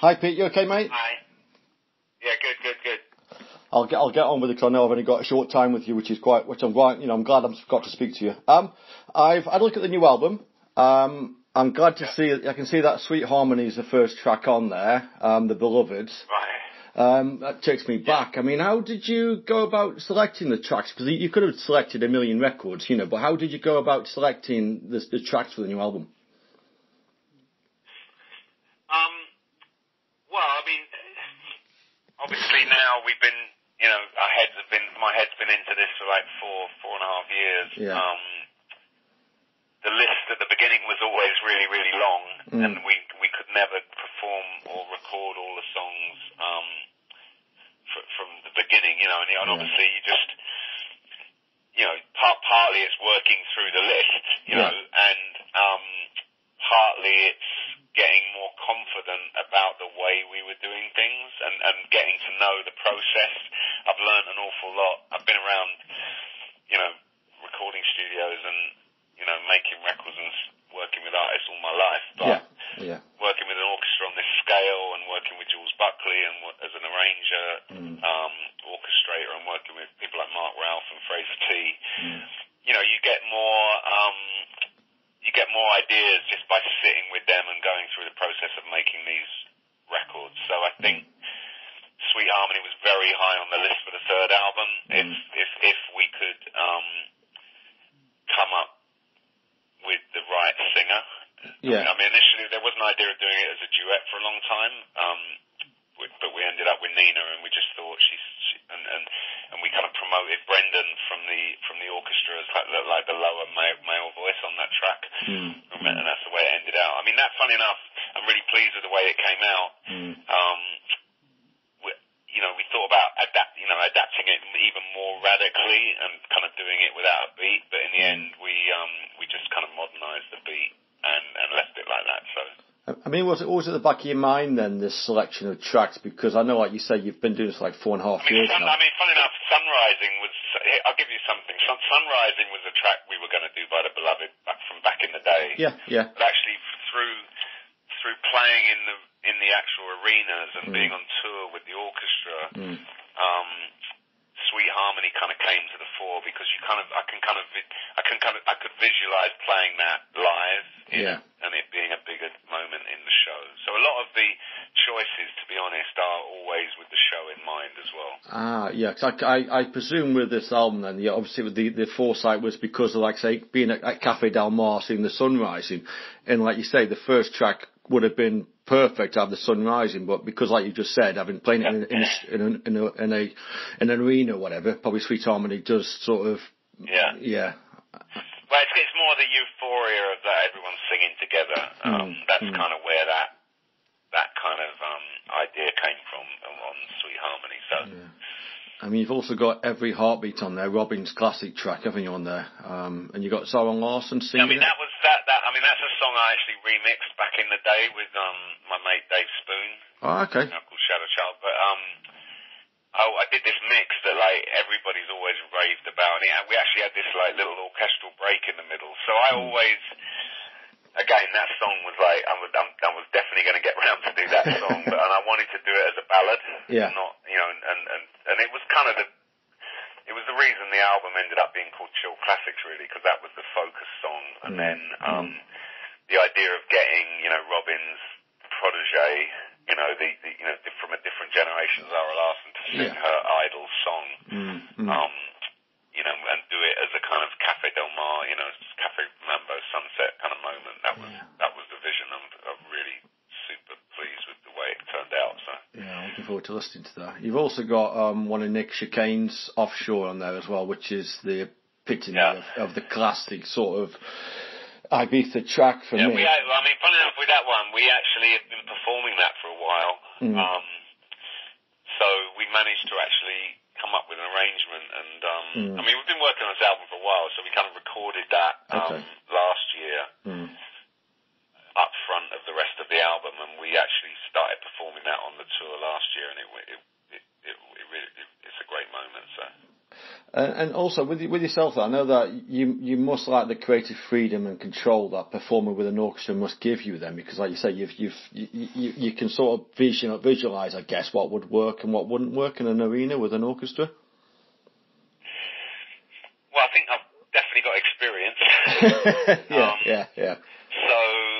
Hi, Pete. You okay, mate? Hi. Yeah, good. I'll get on with it because I know I've only got a short time with you, I'm glad I've got to speak to you. I've had a look at the new album. I'm glad to see. I can see that Sweet Harmony is the first track on there. The Beloved. Right. That takes me back. I mean, how did you go about selecting the tracks? Because you could have selected a million records, but how did you go about selecting the tracks for the new album? Well, I mean, obviously now we've been, my head's been into this for like four and a half years. Yeah. The list at the beginning was always really, really long, and we could never perform or record all the songs from the beginning, and obviously you just, partly it's working through the list, you know, and partly it's getting more confident about the way we were doing things and getting to know the process. I've learned an awful lot. I've been around, recording studios and, making records and working with artists all my life, but working with an orchestra on this scale and working with Jules Buckley and as an arranger, orchestrator, and working with people like Mark Ralph and Fraser T, you get more ideas just by sitting with them and going through the process of making these records. So I think Sweet Harmony was very high on the list for the third album. If we could come up with the right singer. Yeah. I mean, initially there was an idea of doing it as a duet for a long time, but we ended up with Nina, and we just thought she and we kind of promoted Brendan from the orchestra as like the lower male voice on that track, and that's the way it ended out. I mean, that, funny enough, I'm really pleased with the way it came out. We thought about adapting it even more radically and kind of doing it without a beat, but in the end we just kind of modernised the beat and left it like that. So I mean, was it always at the back of your mind then, this selection of tracks? Because I know, like you say, you've been doing this for like 4.5 years now. I mean, funny enough, Sun Rising was, I'll give you something. Sun Rising was a track we were going to do by The Beloved from back in the day. Yeah, yeah. But actually through playing in the actual arenas and being on tour with the orchestra, Sweet Harmony kind of came to the fore, because I could visualize playing that live, and it being a bigger moment in the show. So a lot of the choices, to be honest, are always with the show in mind as well. Cause I presume with this album then, obviously with the foresight was because of, like say, being at Café Del Mar, seeing the sun rising, and like you say, the first track would have been perfect to have the sun rising, but because, like you just said, I've been playing it in an arena or whatever, probably Sweet Harmony does sort of... Yeah. Well, it's more the euphoria of that, everyone's singing together. That's kind of where that kind of idea came from on Sweet Harmony. So... Yeah. I mean, you've also got Every Heartbeat on there, Robin's classic track, haven't you, on there? And you got Soren Larson singing. I mean, that was that. I mean, that's a song I actually remixed back in the day with my mate Dave Spoon. Oh, okay. Called Shadow Child, but I did this mix that like everybody's always raved about, and we actually had this like little orchestral break in the middle. So I always. Again, that song was like, I was definitely going to get round to do that song, and I wanted to do it as a ballad, not, and it was kind of the reason the album ended up being called Chill Classics, really, because that was the focus song, and then the idea of getting, Robin's protege, from a different generation, Sarah Larson, to sing her idol song, and do it as a kind of Café Del Mar, Café Mambo sunset kind of moment. That was the vision. I'm really super pleased with the way it turned out. So yeah, looking forward to listening to that. You've also got one of Nick Chicane's Offshore on there as well, which is the epitome of the classic sort of Ibiza track for me. I mean, funny enough with that one, we actually have been performing that for a while. So we managed to actually come up with an arrangement, and I mean, we've been working on this album for a while, so we kind of recorded that last year up front of the rest of the album, and we actually started performing that on the tour last year, and it's a great moment. So And also with yourself, I know that you must like the creative freedom and control that performing with an orchestra must give you then, because like you say, you can sort of visualize, I guess, what would work and what wouldn't work in an arena with an orchestra. Well, I think I've definitely got experience. Yeah. So,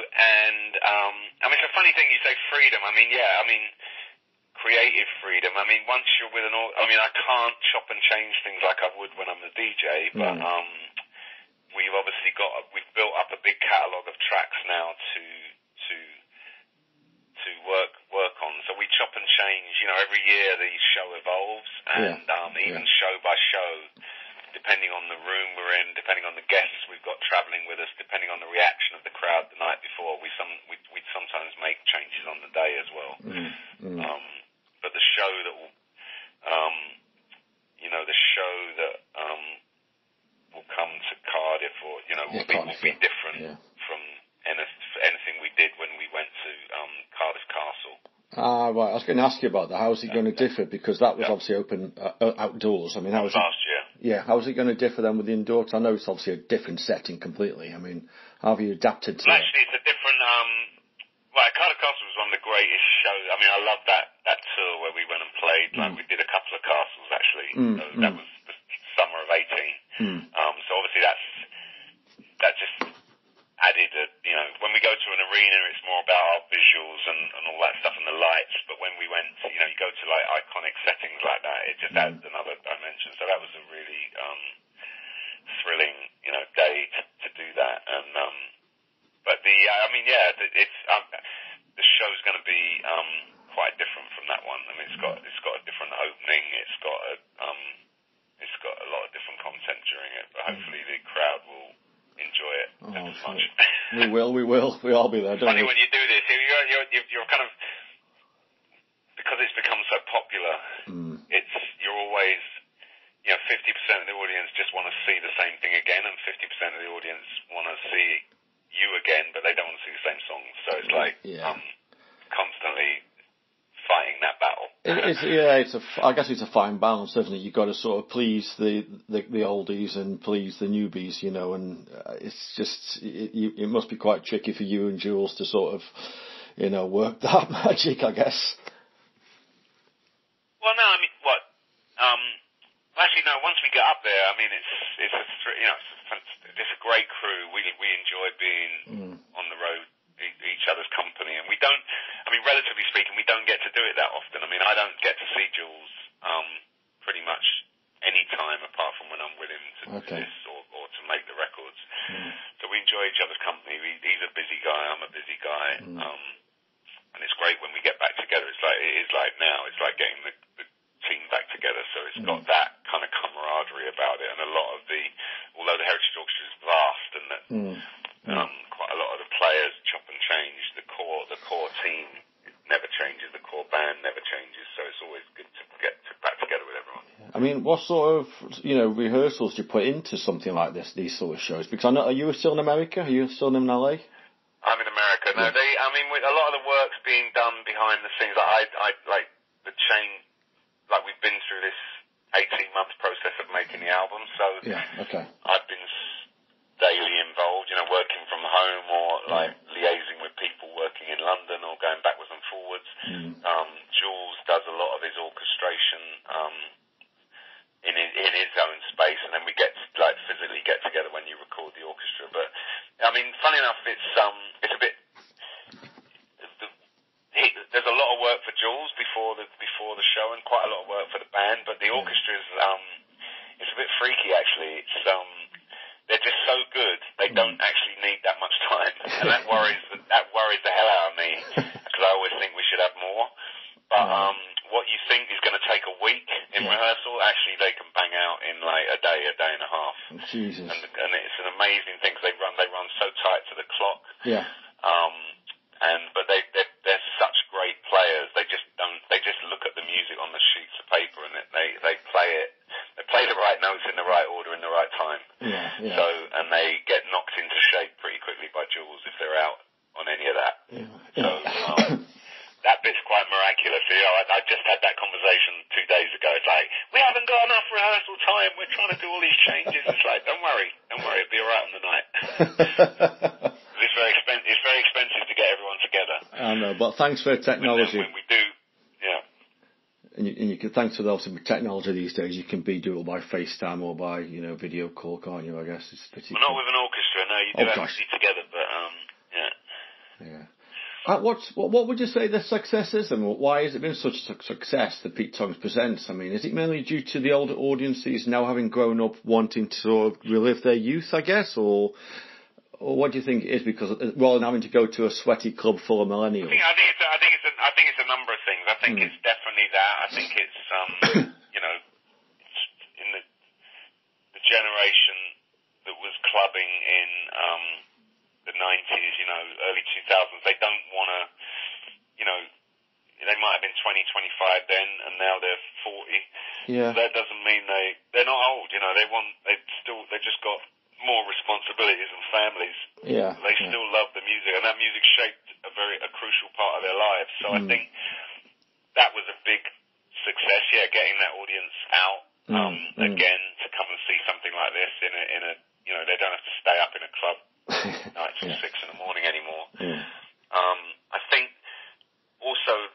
and I mean, it's a funny thing you say freedom. I mean, creative freedom. I mean, once you're with an orchestra, I mean, I can't chop and change things like I would when I'm a DJ, but we've obviously we've built up a big catalogue of tracks now to work on. So we chop and change, you know, every year the show evolves, and show by show, depending on the room we're in, depending on the guests we've got travelling with us, depending on the reaction of the crowd the night before, we'd sometimes make changes on the day as well. But the show that, will come to Cardiff, or you know, will be different from anything we did when we went to Cardiff Castle. Ah, right. I was going to ask you about that. How is it going to differ? Because that was obviously open outdoors. I mean, how was it last year? Yeah. How is it going to differ then with the indoors? I know it's obviously a different setting completely. I mean, how have you adapted to? Actually, it's a different. Well, Cardiff Castle was one of the greatest shows. I mean, I love that tour where we went and played. Like, we did a couple of castles, actually. That was the summer of 2018. So obviously that just added, you know, when we go to an arena, it's more about our visuals and all that stuff and the lights. But when we went, you know, you go to like iconic settings like that, it just adds another dimension. So that was a really thrilling, you know, day to do that. And but the show's going to be quite different from that one. I mean, it's got a different opening. It's got a lot of different content during it. But hopefully the crowd will enjoy it as much. We will. We all be there. Don't Funny we? When you do this, you're kind of, because it's become so popular. You're always, you know, 50% of the audience just want to see the same thing again, and 50% of the audience want to see you again, but they don't want to see the same songs, so it's like constantly fighting that battle. I guess it's a fine balance, isn't it? You've got to sort of please the oldies and please the newbies, you know, and it's just it must be quite tricky for you and Jules to sort of, you know, work that magic, I guess. Well, no, I mean, what? Actually, no. Once we get up there, I mean, it's a great crew. We enjoy being on the road, each other's company, and we don't. I mean, relatively speaking, we don't get to do it that often. I mean, I don't get to see Jules pretty much any time apart from when I'm with him to do this or to make the records. So we enjoy each other's company. He's a busy guy. I'm a busy guy, and it's great when we get back together. It is like now. It's like getting the team back together. So it's got that kind of camaraderie about it, and a lot of the. Although the Heritage Orchestra is vast, and that quite a lot of the players chop and change, the core team never changes, the core band never changes, so it's always good to get back together with everyone. I mean, what sort of, you know, rehearsals do you put into something like this, these sort of shows? Because I know, are you still in America? Are you still in LA? I'm in America. No, with a lot of the work's being done behind the scenes. We've been through this 18-month process of making the album, so I've been daily involved, you know, working from home or like liaising with people working in London or going backwards and forwards. Jules does a lot of his orchestration in his own space, and then we physically get together when you record the orchestra. But I mean, funny enough, it's a bit. There's a lot of work for Jules before the show, and quite a lot of work for the band. But the orchestra is it's a bit freaky, actually. It's they're just so good, they don't actually need that much time, and that worries the hell out of me, because I always think we should have more. But what you think is going to take a week in rehearsal, actually they can bang out in like a day and a half. Jesus. And it's an amazing thing, because they run so tight to the clock. Yeah. But they're such great players. They just look at the music on the sheets of paper, and they play it. They play the right notes in the right order in the right time. Yeah. So, and they get knocked into shape pretty quickly by Jules if they're out on any of that. Yeah. So that bit's quite miraculous. You know, I just had that conversation 2 days ago. It's like, we haven't got enough rehearsal time. time, we're trying to do all these changes. It's like, don't worry, it'll be all right on the night. It's very expensive to get everyone together. I know, but thanks for technology. When we do, yeah. And you can, thanks for the technology these days, you can do it all by FaceTime or by, video call, can't you? I guess it's pretty. Well, not with an orchestra, no. You do have to be together, but yeah. Yeah. What would you say the success is, and why has it been such a success, the Pete Tong Presents? I mean, is it mainly due to the older audiences now having grown up wanting to sort of relive their youth, I guess, or what do you think it is? Because rather than having to go to a sweaty club full of millennials, I think it's a number of things. I think it's definitely that. I think it's it's in the generation that was clubbing in the 90s, early 2000s, they don't want to, they might have been 20, 25 then, and now they're 40. Yeah. So that doesn't mean they're not old, they've just got more responsibilities and families. Yeah. They still love the music, and that music shaped a crucial part of their lives. So I think that was a big success, getting that audience out, again, to come and see something like this in a they don't have to stay up in a club. Till 6 in the morning anymore. Yeah. I think also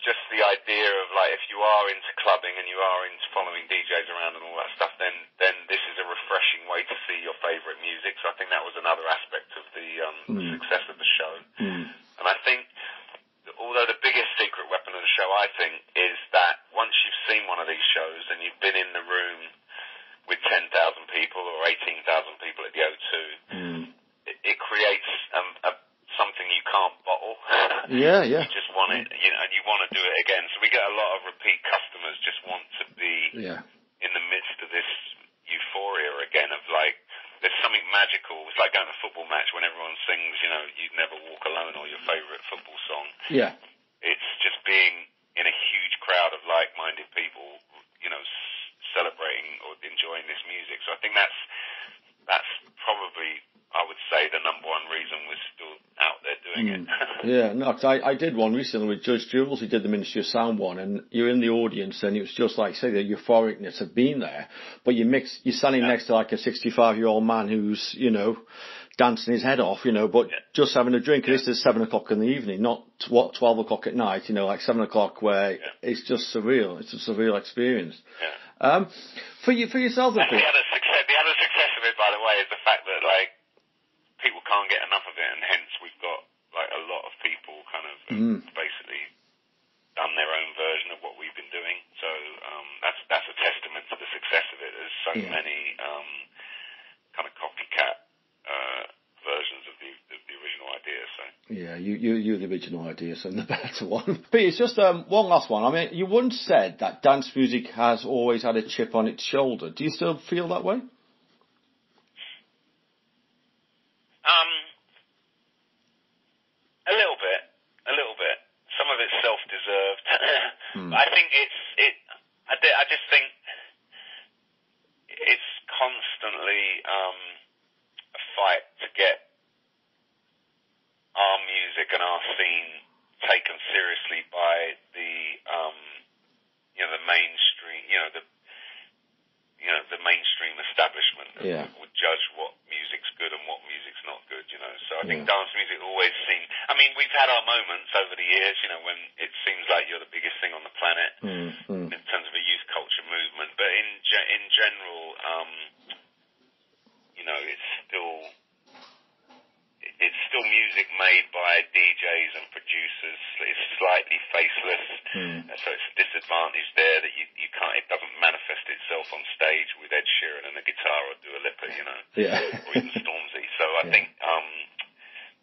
just the idea of if you are into clubbing and you are into following DJs around and all that stuff, then this is a refreshing way to see your favourite music. So I think that was another aspect of the success of the show. Mm. And I think, although the biggest secret weapon of the show, I think, is that once you've seen one of these shows and you've been in the room with 10,000 people or 18,000 people at the O2. It creates something you can't bottle. Yeah. You just want it, and you want to do it again. So we get a lot of repeat customers just want to be in the midst of this euphoria again of there's something magical. It's like going to a football match when everyone sings, You'd Never Walk Alone or your favourite football song. Yeah. It's just being in a huge crowd of like-minded people, celebrating or enjoying this music. So I think that's probably, I would say, the number one reason we're still out there doing it. Yeah, no, cause I did one recently with Judge Jules, who did the Ministry of Sound one, and you're in the audience, and it was just the euphoricness of being there, but you're standing next to a 65-year-old man who's, dancing his head off, but just having a drink. This is 7 o'clock in the evening, not 12 o'clock at night, 7 o'clock where it's just surreal. It's a surreal experience. Yeah. For yourself, I think. The other success of it, by the way, is the fact that people can't get enough of it, and hence we've got a lot of people kind of basically done their own version of what we've been doing. So that's a testament to the success of it. There's so many kind of copycat versions of the original idea. So yeah, you're the original idea, so the better one. But it's just one last one. I mean, you once said that dance music has always had a chip on its shoulder. Do you still feel that way? A little bit. Some of it's self-deserved. I think I just think it's constantly a fight to get our music and our scene taken seriously by the mainstream, the mainstream establishment would judge what music's good and what music's not good, So I think dance music always seems... I mean, we've had our moments over the years, when it seems like you're the biggest thing on the planet in terms of a youth culture movement. But in general, it's still music made by DJs and producers. It's slightly faceless, so it's a disadvantage there that you can't. It doesn't manifest itself on stage with Ed Sheeran and a guitar or Dua Lipa, or even Stormzy. So I think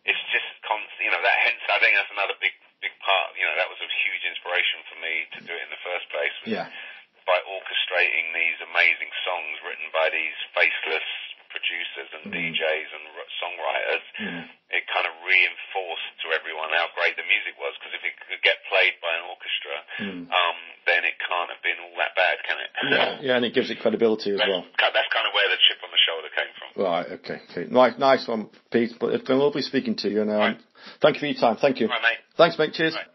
it's just constant. That hence I think that's another big part. That was a huge inspiration for me to do it in the first place. By orchestrating these amazing songs written by these faceless producers and DJs and songwriters, it kind of reinforced to everyone how great the music was, because if it could get played by an orchestra, then it can't have been all that bad, can it? Yeah, and it gives it credibility as well. That's kind of where the chip on the shoulder came from. Right, okay. Nice one, Pete, but it's been lovely speaking to you, and thank you for your time. Thank you. All right, mate. Thanks, mate. Cheers.